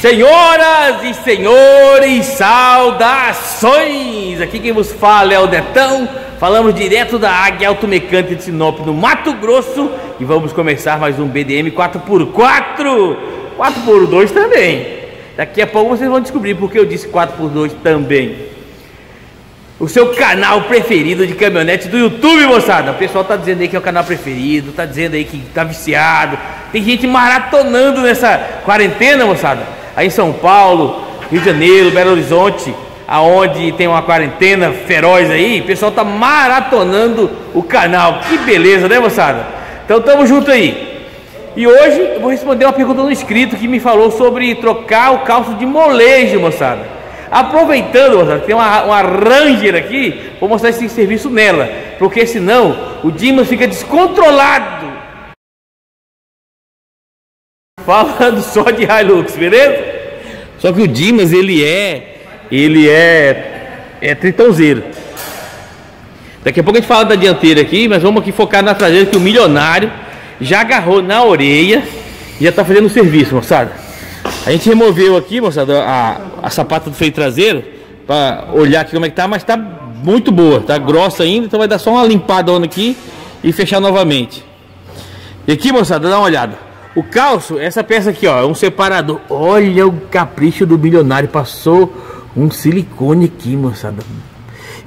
Senhoras e senhores, saudações! Aqui quem vos fala é o Netão. Falamos direto da Águia Auto Mecânica de Sinop, no Mato Grosso. E vamos começar mais um BDM 4x4. 4x2 também. Daqui a pouco vocês vão descobrir porque eu disse 4x2 também. O seu canal preferido de caminhonete do YouTube, moçada. O pessoal tá dizendo aí que é o canal preferido, tá dizendo aí que tá viciado. Tem gente maratonando nessa quarentena, moçada. Aí em São Paulo, Rio de Janeiro, Belo Horizonte, aonde tem uma quarentena feroz aí, o pessoal tá maratonando o canal. Que beleza, né, moçada? Então tamo junto aí. E hoje eu vou responder uma pergunta do inscrito que me falou sobre trocar o calço de molejo, moçada. Aproveitando, moçada, tem uma Ranger aqui, vou mostrar esse serviço nela, porque senão o Dimas fica descontrolado. Falando só de Hilux, beleza? Só que o Dimas, ele é tritonzeiro. Daqui a pouco a gente fala da dianteira aqui, mas vamos aqui focar na traseira, que o milionário já agarrou na orelha e já tá fazendo o serviço, moçada. A gente removeu aqui, moçada, a sapata do freio traseiro para olhar aqui como é que tá, mas tá muito boa, tá grossa ainda, então vai dar só uma limpada aqui e fechar novamente. E aqui, moçada, dá uma olhada. O calço, essa peça aqui, ó, é um separador. Olha o capricho do bilionário. Passou um silicone aqui, moçada.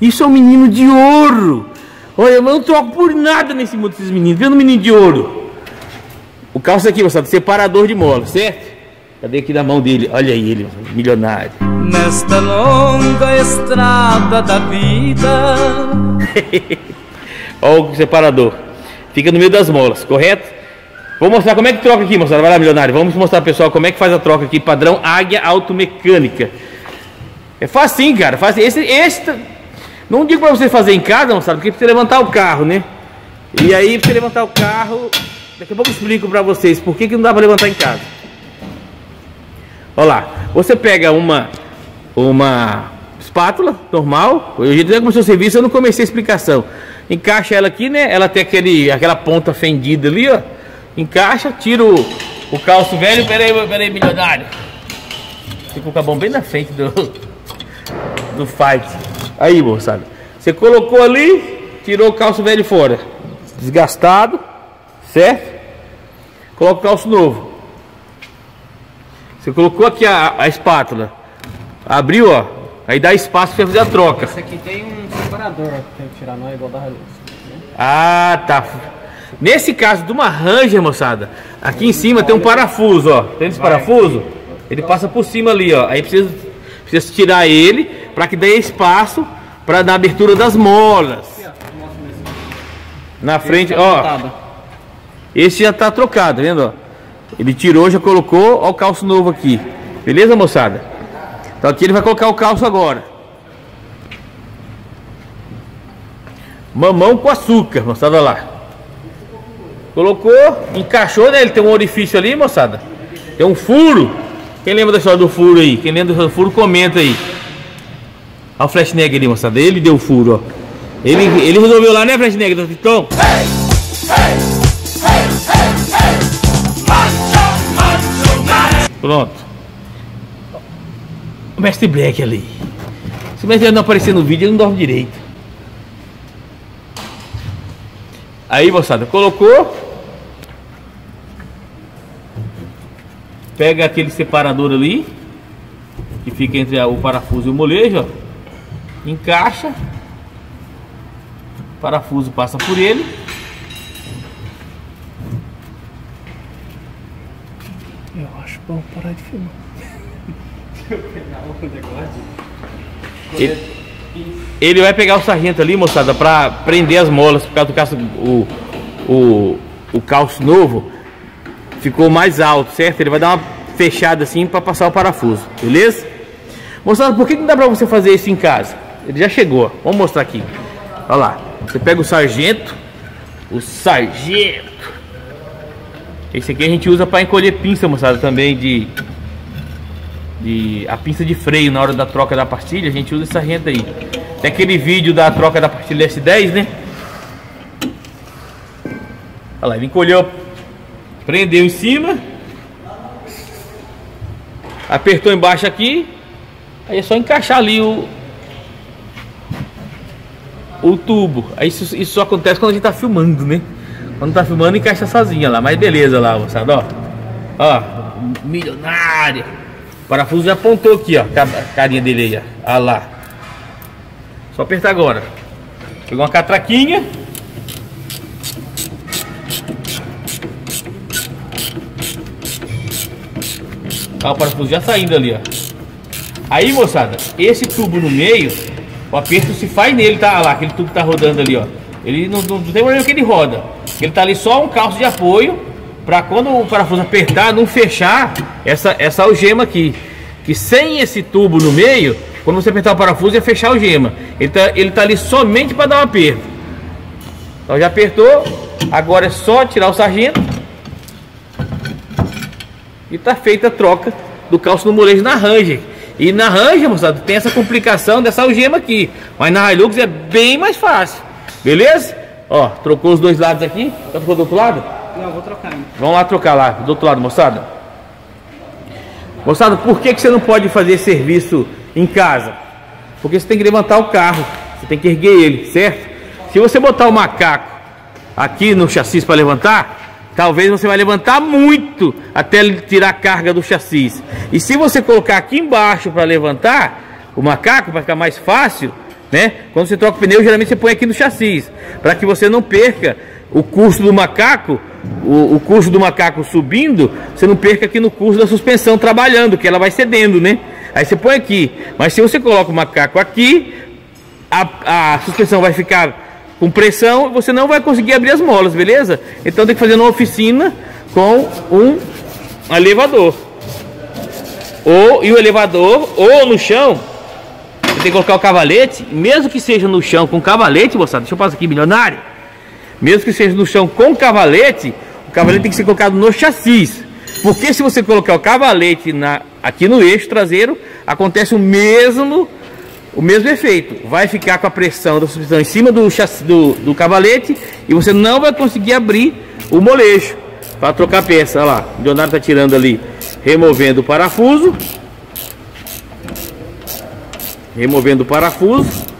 Isso é um menino de ouro. Olha, eu não troco por nada nesse mundo desses meninos. Vendo um menino de ouro. O calço aqui, moçada, separador de mola, certo? Cadê aqui na mão dele? Olha aí ele, milionário. Nesta longa estrada da vida. Olha o separador. Fica no meio das molas, correto? Vou mostrar como é que troca aqui, moçada. Vai lá, milionário. Vamos mostrar, pessoal, como é que faz a troca aqui. Padrão Águia Auto Mecânica. É facinho, cara. Facinho. Não digo pra você fazer em casa, moçada, porque precisa levantar o carro, né? E aí, pra você levantar o carro... Daqui a pouco eu explico pra vocês por que não dá pra levantar em casa. Olha lá. Você pega uma espátula normal. Eu já comecei o serviço, eu não comecei a explicação. Encaixa ela aqui, né? Ela tem aquela ponta fendida ali, ó. Encaixa, tira o calço velho. Pera aí, milionário. Fica com a mão bem na frente do fight. Aí, moçada, você colocou ali, tirou o calço velho fora, desgastado, certo? Coloca o calço novo. Você colocou aqui a espátula, abriu, ó. Aí dá espaço pra fazer a troca. Esse aqui tem um separador que tem que tirar, não é igual da Hilux, né? Ah, tá. Nesse caso de uma Ranger, moçada, aqui em cima tem um parafuso, ó. Tem esse parafuso? Ele passa por cima ali, ó. Aí precisa tirar ele para que dê espaço para dar abertura das molas. Na frente, ó. Esse já tá trocado, tá vendo? Ele tirou, já colocou, ó, o calço novo aqui. Beleza, moçada? Então aqui ele vai colocar o calço agora. Mamão com açúcar, moçada, olha lá. Colocou, encaixou, né? Ele tem um orifício ali, moçada. Tem um furo. Quem lembra da história do furo aí? Quem lembra do furo, comenta aí. Olha o Flash Negra ali, moçada. Ele deu o furo, ó. Ele resolveu lá, né, Flash Negra? Então... Pronto. O Mestre Black ali. Se o Mestre não aparecer no vídeo, ele não dorme direito. Aí, moçada, colocou. Pega aquele separador ali que fica entre o parafuso e o molejo, ó. Encaixa. O parafuso passa por ele. Eu acho bom parar de filmar. Ele vai pegar o sargento ali, moçada, pra prender as molas. Por causa do calço, o calço novo ficou mais alto, certo? Ele vai dar uma fechada assim pra passar o parafuso, beleza? Moçada, por que não dá pra você fazer isso em casa? Ele já chegou, ó. Vamos mostrar aqui. Olha lá, você pega o sargento. O sargento. Esse aqui a gente usa pra encolher pinça, moçada, também a pinça de freio na hora da troca da pastilha, a gente usa essa renda aí. Tem aquele vídeo da troca da pastilha S10, né? Olha lá, ele encolheu, prendeu em cima. Apertou embaixo aqui, aí é só encaixar ali o tubo. Aí isso só acontece quando a gente tá filmando, né? Quando tá filmando, encaixa sozinha lá. Mas beleza lá, moçada, ó. Ó, milionária. O parafuso já apontou aqui, ó. A carinha dele aí, ó. Olha lá. Só apertar agora. Pegou uma catraquinha. Ó, o parafuso já saindo ali, ó. Aí, moçada, esse tubo no meio, o aperto se faz nele, tá? Olha lá, aquele tubo que tá rodando ali, ó. Ele não tem problema que ele roda. Ele tá ali só um calço de apoio, pra quando o parafuso apertar, não fechar essa algema aqui. Que sem esse tubo no meio, quando você apertar o parafuso, ia fechar a algema. Ele tá ali somente para dar um aperto. Então já apertou. Agora é só tirar o sargento. E tá feita a troca do calço no molejo na Ranger. E na Ranger, moçada, tem essa complicação dessa algema aqui. Mas na Hilux é bem mais fácil. Beleza? Ó, trocou os dois lados aqui. Já trocou do outro lado? Não, vou trocar ainda. Vamos lá trocar lá, do outro lado, moçada. Moçada, por que você não pode fazer serviço em casa? Porque você tem que levantar o carro, você tem que erguer ele, certo? Se você botar o macaco aqui no chassi para levantar, talvez você vai levantar muito até ele tirar a carga do chassi. E se você colocar aqui embaixo para levantar o macaco, vai ficar mais fácil, né? Quando você troca o pneu, geralmente você põe aqui no chassi, para que você não perca o curso do macaco, o curso do macaco subindo, você não perca aqui no curso da suspensão trabalhando, que ela vai cedendo, né? Aí você põe aqui, mas se você coloca o macaco aqui, a suspensão vai ficar com pressão, você não vai conseguir abrir as molas, beleza? Então tem que fazer numa oficina com um elevador, ou no chão. Você tem que colocar o cavalete, mesmo que seja no chão com cavalete, moçada. Deixa eu passar aqui, milionário. Mesmo que seja no chão com cavalete, o cavalete tem que ser colocado no chassi. Porque se você colocar o cavalete aqui no eixo traseiro, acontece o mesmo efeito. Vai ficar com a pressão da suspensão em cima do chassi, do cavalete, e você não vai conseguir abrir o molejo para trocar a peça. Olha lá, o Leonardo está tirando ali, removendo o parafuso. Removendo o parafuso.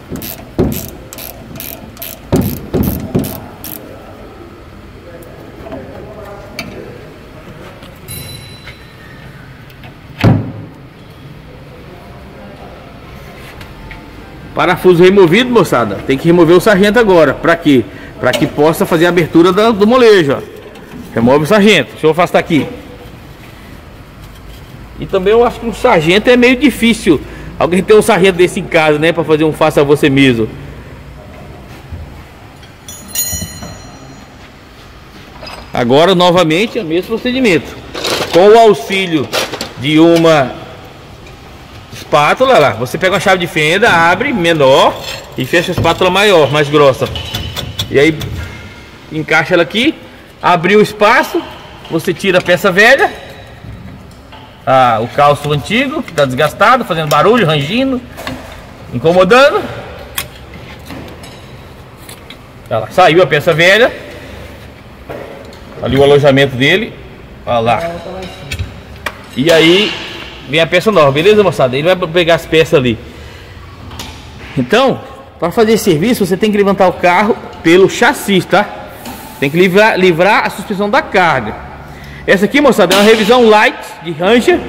Parafuso removido, moçada. Tem que remover o sargento agora. Para quê? Para que possa fazer a abertura do molejo, ó. Remove o sargento. Deixa eu afastar aqui. E também eu acho que o sargento é meio difícil. Alguém tem um sargento desse em casa, né? Para fazer um faça você mesmo. Agora, novamente, é o mesmo procedimento. Com o auxílio de uma espátula lá, você pega uma chave de fenda, abre menor e fecha a espátula maior, mais grossa, e aí encaixa ela aqui, abriu o espaço, você tira a peça velha, o calço antigo que está desgastado, fazendo barulho, rangindo, incomodando. Olha lá, saiu a peça velha, ali o alojamento dele, olha lá, e aí vem a peça nova, beleza, moçada? Ele vai pegar as peças ali. Então, para fazer esse serviço, você tem que levantar o carro pelo chassi, tá? Tem que livrar a suspensão da carga. Essa aqui, moçada, é uma revisão light de Ranger.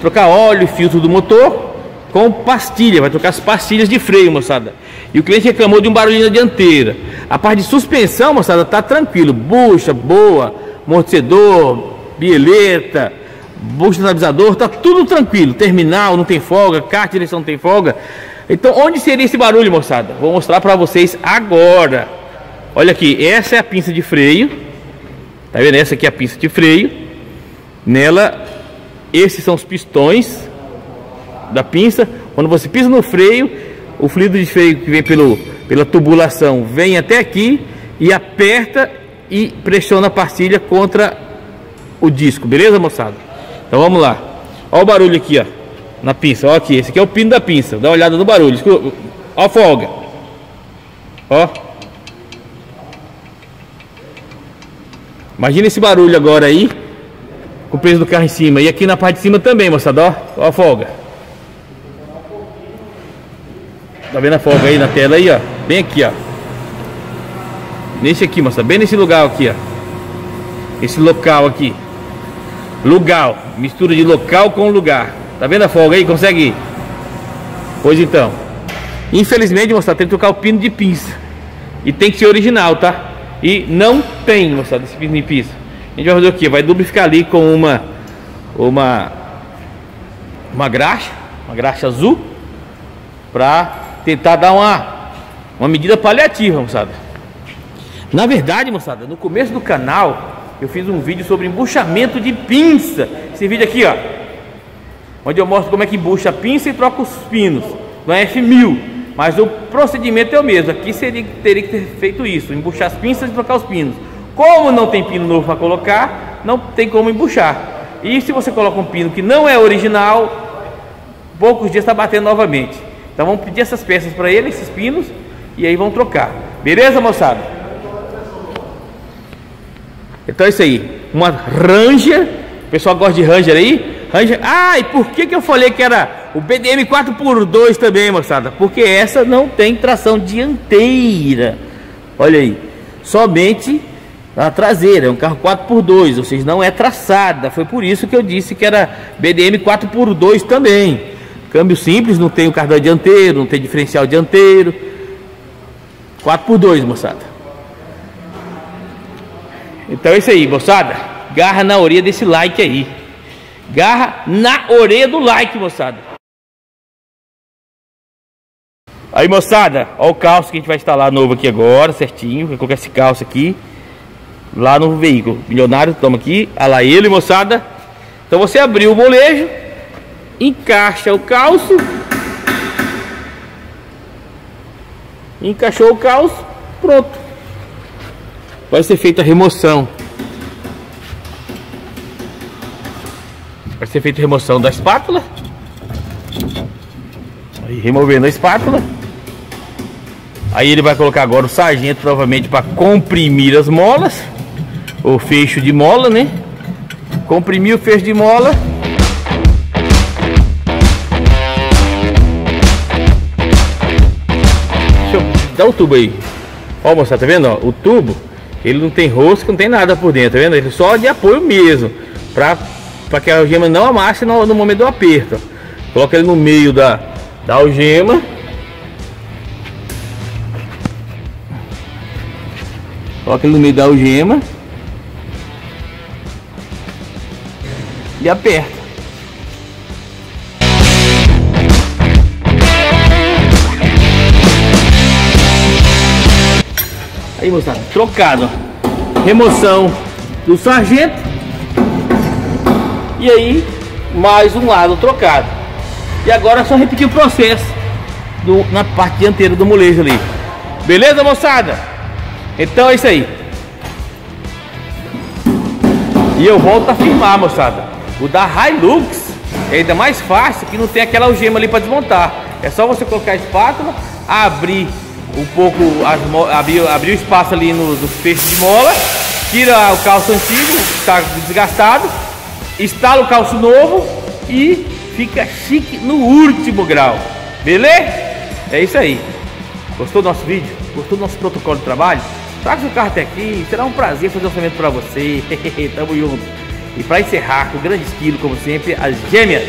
Trocar óleo, filtro do motor com pastilha. Vai trocar as pastilhas de freio, moçada. E o cliente reclamou de um barulhinho na dianteira. A parte de suspensão, moçada, tá tranquilo. Bucha, boa, amortecedor, bieleta, bucha, estabilizador, tá tudo tranquilo. Terminal não tem folga, caixa de direção não tem folga. Então onde seria esse barulho, moçada? Vou mostrar para vocês agora. Olha aqui, essa é a pinça de freio. Tá vendo? Essa aqui é a pinça de freio. Nela, esses são os pistões da pinça. Quando você pisa no freio, o fluido de freio que vem pela tubulação vem até aqui e aperta e pressiona a pastilha contra o disco, beleza, moçada? Então vamos lá. Olha o barulho aqui, ó. Na pinça, ó aqui. Esse aqui é o pino da pinça. Dá uma olhada no barulho. Escuta. Ó a folga. Ó. Imagina esse barulho agora aí. com o peso do carro em cima. E aqui na parte de cima também, moçada, ó, ó a folga. Tá vendo a folga aí na tela aí, ó? Bem aqui, ó. Nesse aqui, moçada, bem nesse lugar aqui, ó. Esse local aqui. Lugal, mistura de local com lugar. Tá vendo a folga aí? Consegue ir? Pois então, infelizmente, moçada, tem que trocar o pino de pinça. E tem que ser original, tá? E não tem, moçada, esse pino de pinça. A gente vai fazer o que? Vai duplicar ali com uma graxa azul, pra tentar dar uma medida paliativa, moçada. Na verdade, moçada, no começo do canal eu fiz um vídeo sobre embuchamento de pinça. Esse vídeo aqui, ó, onde eu mostro como é que embucha a pinça e troca os pinos no F1000. Mas o procedimento é o mesmo. Aqui teria que ter feito isso, embuchar as pinças e trocar os pinos. Como não tem pino novo para colocar, não tem como embuchar. E se você coloca um pino que não é original, poucos dias está batendo novamente. Então vamos pedir essas peças para ele, esses pinos, e aí vão trocar. Beleza, moçada? Então é isso aí. Uma Ranger. O pessoal gosta de Ranger aí? Ranger. Ah, e por que que eu falei que era o BDM 4x2 também, moçada? Porque essa não tem tração dianteira. Olha aí. Somente a traseira. É um carro 4x2, ou seja, não é traçada. Foi por isso que eu disse que era BDM 4x2 também. Câmbio simples, não tem o cardan dianteiro, não tem diferencial dianteiro. 4x2, moçada. Então é isso aí, moçada. Garra na orelha desse like aí. Garra na orelha do like, moçada. Aí, moçada, ó o calço que a gente vai instalar novo aqui agora, certinho. Vou colocar esse calço aqui lá no veículo. Milionário, toma aqui. Olha lá ele, moçada. Então você abriu o molejo, encaixa o calço, encaixou o calço, pronto. Vai ser feita a remoção, vai ser feita a remoção da espátula. Aí, removendo a espátula, aí ele vai colocar agora o sargento, provavelmente para comprimir as molas, o fecho de mola, né? Comprimir o fecho de mola. Dá o tubo aí. Ó, moçada, tá vendo? Ó, o tubo, ele não tem rosca, não tem nada por dentro, tá vendo? Ele só de apoio mesmo, para que a algema não amasse no momento do aperto. Coloca ele no meio da algema. Coloca ele no meio da algema e aperta. Aí, moçada, trocado, ó. Remoção do sargento. E aí, mais um lado trocado. E agora é só repetir o processo na parte dianteira do molejo ali. Beleza, moçada? Então é isso aí. E eu volto a filmar, moçada, o da Hilux é ainda mais fácil, que não tem aquela algema ali para desmontar. É só você colocar a espátula, abrir um pouco, abrir o espaço ali nos feixes de mola, tira o calço antigo, que está desgastado, instala o calço novo e fica chique no último grau. Beleza? É isso aí. Gostou do nosso vídeo? Gostou do nosso protocolo de trabalho? Traga seu carro até aqui, será um prazer fazer um orçamento para você. Tamo junto. E para encerrar, com grande estilo, como sempre, as gêmeas.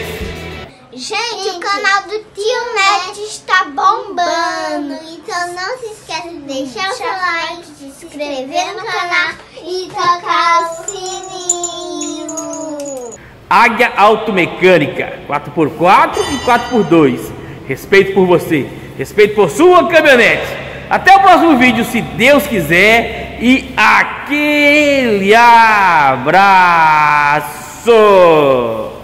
Gente, o canal do Tio Net está bombando, então não se esqueça de deixar o seu like, se inscrever no canal e tocar o sininho. Águia Auto Mecânica 4x4 e 4x2. Respeito por você, respeito por sua caminhonete. Até o próximo vídeo, se Deus quiser, e aquele abraço!